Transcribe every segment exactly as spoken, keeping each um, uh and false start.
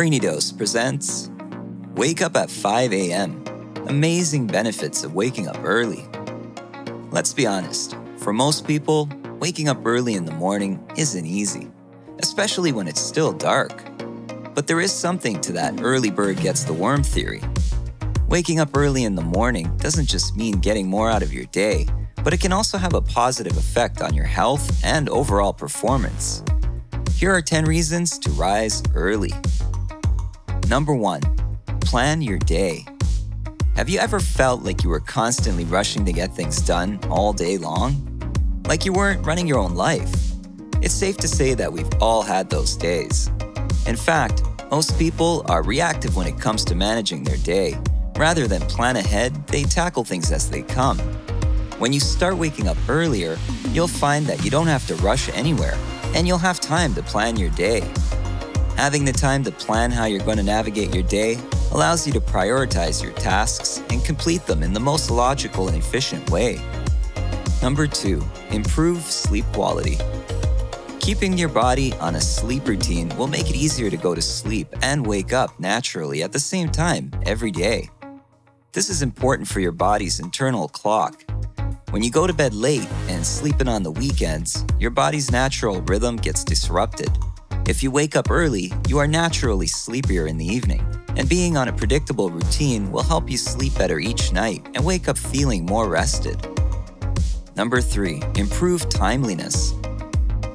Brainy Dose presents Wake Up at five A M Amazing Benefits of Waking Up Early. Let's be honest, for most people, waking up early in the morning isn't easy, especially when it's still dark. But there is something to that early bird gets the worm theory. Waking up early in the morning doesn't just mean getting more out of your day, but it can also have a positive effect on your health and overall performance. Here are ten reasons to rise early. Number one, plan your day. Have you ever felt like you were constantly rushing to get things done all day long? Like you weren't running your own life? It's safe to say that we've all had those days. In fact, most people are reactive when it comes to managing their day. Rather than plan ahead, they tackle things as they come. When you start waking up earlier, you'll find that you don't have to rush anywhere, and you'll have time to plan your day. Having the time to plan how you're going to navigate your day allows you to prioritize your tasks and complete them in the most logical and efficient way. Number two, improve sleep quality. Keeping your body on a sleep routine will make it easier to go to sleep and wake up naturally at the same time every day. This is important for your body's internal clock. When you go to bed late and sleeping on the weekends, your body's natural rhythm gets disrupted. If you wake up early, you are naturally sleepier in the evening, and being on a predictable routine will help you sleep better each night and wake up feeling more rested. Number three, improve timeliness.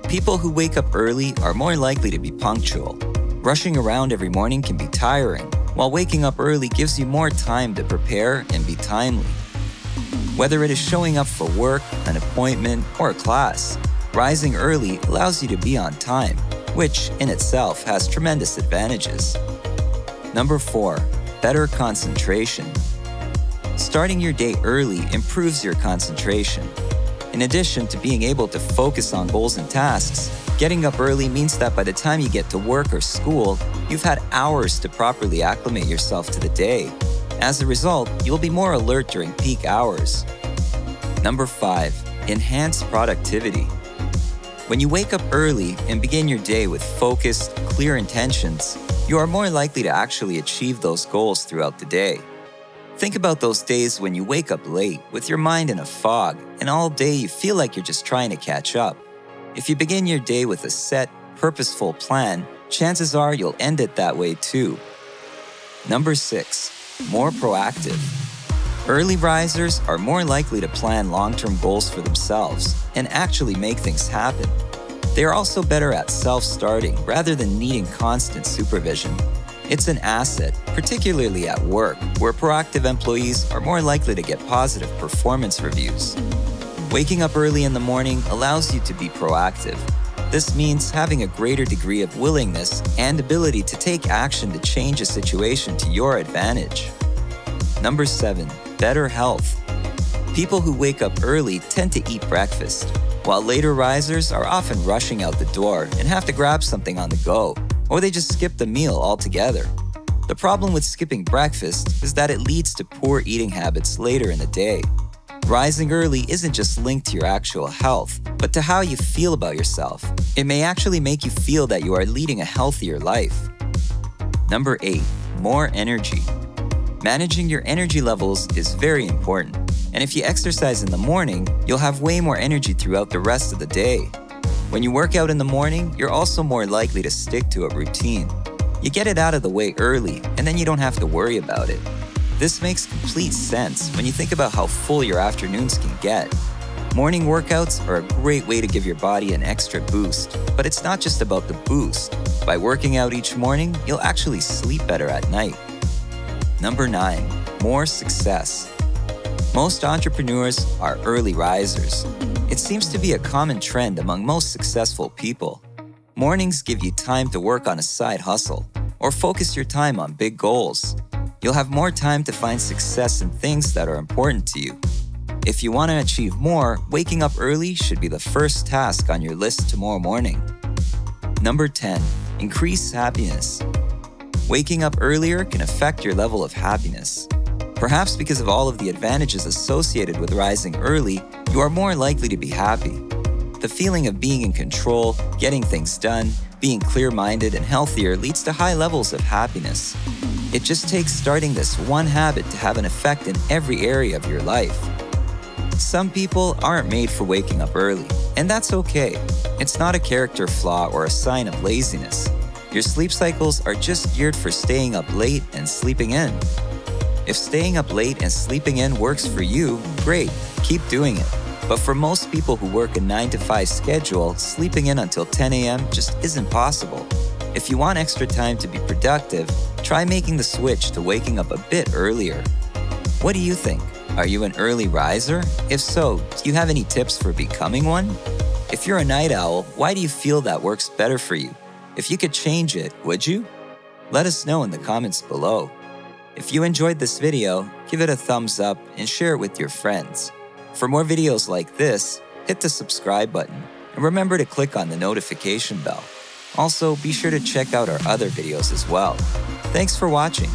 People who wake up early are more likely to be punctual. Rushing around every morning can be tiring, while waking up early gives you more time to prepare and be timely. Whether it is showing up for work, an appointment, or a class, rising early allows you to be on time, which in itself has tremendous advantages. Number four, better concentration. Starting your day early improves your concentration. In addition to being able to focus on goals and tasks, getting up early means that by the time you get to work or school, you've had hours to properly acclimate yourself to the day. As a result, you'll be more alert during peak hours. Number five, enhance productivity. When you wake up early and begin your day with focused, clear intentions, you are more likely to actually achieve those goals throughout the day. Think about those days when you wake up late with your mind in a fog and all day you feel like you're just trying to catch up. If you begin your day with a set, purposeful plan, chances are you'll end it that way too. Number six, more proactive. Early risers are more likely to plan long-term goals for themselves and actually make things happen. They are also better at self-starting rather than needing constant supervision. It's an asset, particularly at work, where proactive employees are more likely to get positive performance reviews. Waking up early in the morning allows you to be proactive. This means having a greater degree of willingness and ability to take action to change a situation to your advantage. Number seven, better health. People who wake up early tend to eat breakfast, while later risers are often rushing out the door and have to grab something on the go, or they just skip the meal altogether. The problem with skipping breakfast is that it leads to poor eating habits later in the day. Rising early isn't just linked to your actual health, but to how you feel about yourself. It may actually make you feel that you are leading a healthier life. Number eight, more energy. Managing your energy levels is very important, and if you exercise in the morning, you'll have way more energy throughout the rest of the day. When you work out in the morning, you're also more likely to stick to a routine. You get it out of the way early, and then you don't have to worry about it. This makes complete sense when you think about how full your afternoons can get. Morning workouts are a great way to give your body an extra boost, but it's not just about the boost. By working out each morning, you'll actually sleep better at night. Number nine, more success. Most entrepreneurs are early risers. It seems to be a common trend among most successful people. Mornings give you time to work on a side hustle or focus your time on big goals. You'll have more time to find success in things that are important to you. If you want to achieve more, waking up early should be the first task on your list tomorrow morning. Number ten, increase happiness. Waking up earlier can affect your level of happiness. Perhaps because of all of the advantages associated with rising early, you are more likely to be happy. The feeling of being in control, getting things done, Being clear-minded and healthier leads to high levels of happiness. It just takes starting this one habit to have an effect in every area of your life. Some people aren't made for waking up early, and that's okay. It's not a character flaw or a sign of laziness. Your sleep cycles are just geared for staying up late and sleeping in. If staying up late and sleeping in works for you, great, keep doing it. But for most people who work a nine to five schedule, sleeping in until ten A M just isn't possible. If you want extra time to be productive, try making the switch to waking up a bit earlier. What do you think? Are you an early riser? If so, do you have any tips for becoming one? If you're a night owl, why do you feel that works better for you? If you could change it, would you? Let us know in the comments below. If you enjoyed this video, give it a thumbs up and share it with your friends. For more videos like this, hit the subscribe button and remember to click on the notification bell. Also, be sure to check out our other videos as well. Thanks for watching.